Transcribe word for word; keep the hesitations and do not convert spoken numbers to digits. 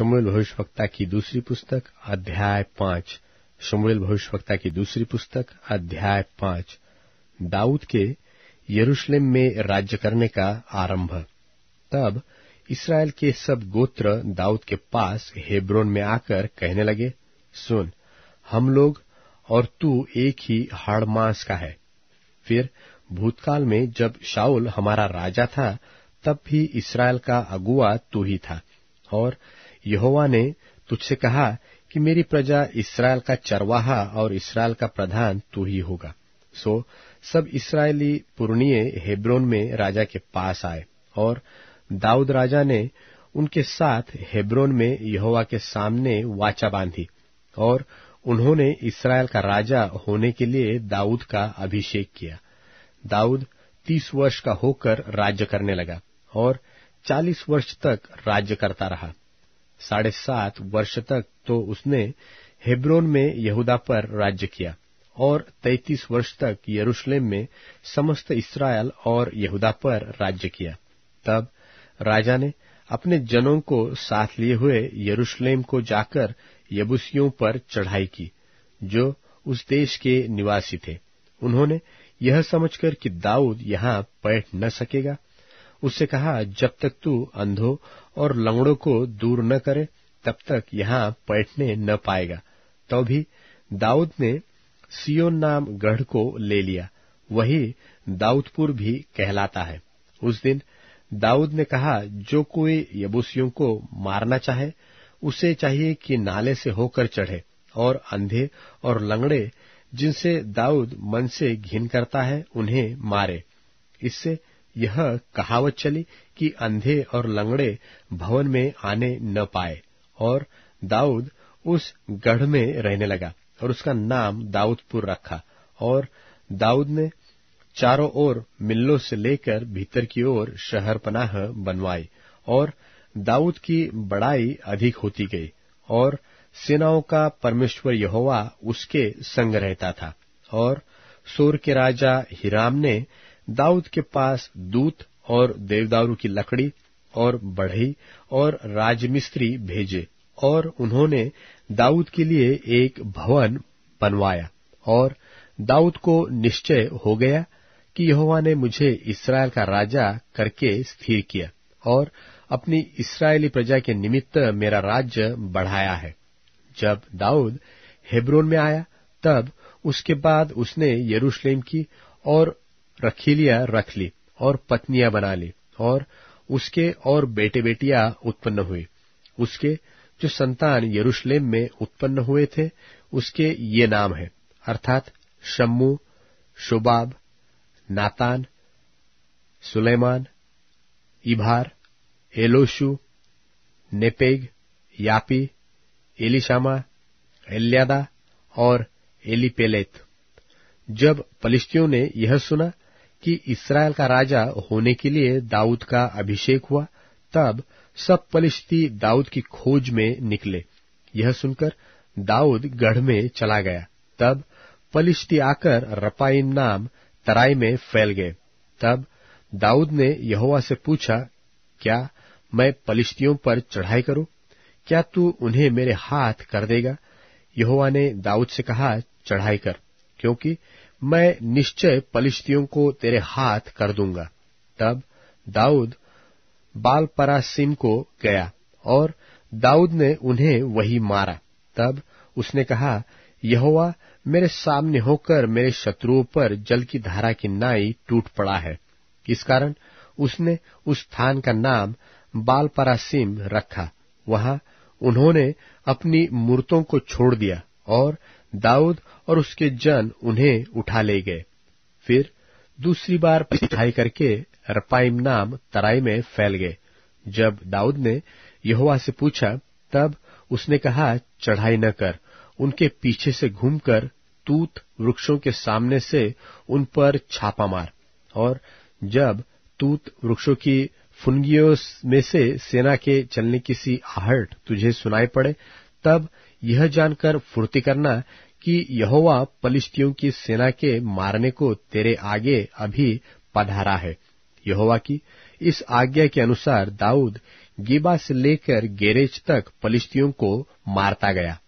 शमूएल भविष्यवक्ता की दूसरी पुस्तक अध्याय पांच शमूएल भविष्यवक्ता की दूसरी पुस्तक अध्याय पांच दाऊद के यरूशलेम में राज्य करने का आरंभ। तब इसराइल के सब गोत्र दाऊद के पास हेब्रोन में आकर कहने लगे, सुन, हम लोग और तू एक ही हाड़ मांस का है। फिर भूतकाल में जब शाऊल हमारा राजा था, तब भी इसराइल का अगुआ तू ही था, और यहोवा ने तुझसे कहा कि मेरी प्रजा इसराइल का चरवाहा और इसराइल का प्रधान तू ही होगा। सो सब इसराइली पुरनिये हेब्रोन में राजा के पास आए, और दाऊद राजा ने उनके साथ हेब्रोन में यहोवा के सामने वाचा बांधी, और उन्होंने इसराइल का राजा होने के लिए दाऊद का अभिषेक किया। दाऊद तीस वर्ष का होकर राज्य करने लगा और चालीस वर्ष तक राज्य करता रहा। साढ़े सात वर्ष तक तो उसने हेब्रोन में यहूदा पर राज्य किया, और तैतीस वर्ष तक यरूशलेम में समस्त इसराइल और यहूदा पर राज्य किया। तब राजा ने अपने जनों को साथ लिए हुए यरूशलेम को जाकर यबूसियों पर चढ़ाई की, जो उस देश के निवासी थे। उन्होंने यह समझकर कि दाऊद यहाँ बैठ न सकेगा, उससे कहा, जब तक तू अंधों और लंगड़ों को दूर न करे, तब तक यहाँ बैठने न पाएगा। तो भी दाऊद ने सियोन नाम गढ़ को ले लिया, वही दाऊदपुर भी कहलाता है। उस दिन दाऊद ने कहा, जो कोई यबूसियों को मारना चाहे, उसे चाहिए कि नाले से होकर चढ़े, और अंधे और लंगड़े जिनसे दाऊद मन से घिन करता है, उन्हें मारे। इससे यह कहावत चली कि अंधे और लंगड़े भवन में आने न पाए, और दाऊद उस गढ़ में रहने लगा, और उसका नाम दाऊदपुर रखा। और दाऊद ने चारों ओर मिल्लों से लेकर भीतर की ओर शहर पनाह बनवाई, और दाऊद की बड़ाई अधिक होती गई, और सेनाओं का परमेश्वर यहोवा उसके संग रहता था। और सोर के राजा हिराम ने दाऊद के पास दूत और देवदारू की लकड़ी और बढ़ई और राजमिस्त्री भेजे, और उन्होंने दाऊद के लिए एक भवन बनवाया। और दाऊद को निश्चय हो गया कि यहोवा ने मुझे इसराइल का राजा करके स्थिर किया, और अपनी इसराइली प्रजा के निमित्त मेरा राज्य बढ़ाया है। जब दाऊद हेब्रोन में आया, तब उसके बाद उसने यरूशलेम की और रखीलियां रख ली और पत्नियां बना ली, और उसके और बेटे बेटियां उत्पन्न हुई। उसके जो संतान यरूशलेम में उत्पन्न हुए थे, उसके ये नाम है, अर्थात शम्मू, शोबाब, नातान, सुलेमान, Ibhar, Elishua, Nepheg, Japhia, Elishama, Eliada और एलीपेलैथ। जब पलिस्तियों ने यह सुना कि इसराइल का राजा होने के लिए दाऊद का अभिषेक हुआ, तब सब पलिस्ती दाऊद की खोज में निकले। यह सुनकर दाऊद गढ़ में चला गया। तब पलिस्ती आकर रपाईम नाम तराई में फैल गए। तब दाऊद ने यहोवा से पूछा, क्या मैं पलिस्तियों पर चढ़ाई करूं? क्या तू उन्हें मेरे हाथ कर देगा? यहोवा ने दाऊद से कहा, चढ़ाई कर, क्योंकि मैं निश्चय पलिस्तियों को तेरे हाथ कर दूंगा। तब दाऊद बालपरासीम को गया, और दाऊद ने उन्हें वही मारा। तब उसने कहा, यहोवा मेरे सामने होकर मेरे शत्रुओं पर जल की धारा की नाई टूट पड़ा है। इस कारण उसने उस स्थान का नाम बालपरासीम रखा। वहां उन्होंने अपनी मूर्तों को छोड़ दिया, और दाऊद और उसके जन उन्हें उठा ले गए। फिर दूसरी बार चढ़ाई करके रपाईम नाम तराई में फैल गए। जब दाऊद ने यहोवा से पूछा, तब उसने कहा, चढ़ाई न कर, उनके पीछे से घूमकर तूत वृक्षों के सामने से उन पर छापा मार। और जब तूत वृक्षों की फुनगियों में से सेना के चलने की सी आहट तुझे सुनाई पड़े, तब यह जानकर फुर्ती करना कि यहोवा पलिश्तियों की सेना के मारने को तेरे आगे अभी पधारा है। यहोवा की इस आज्ञा के अनुसार दाऊद गीबा से लेकर गेरेच तक पलिस्तियों को मारता गया।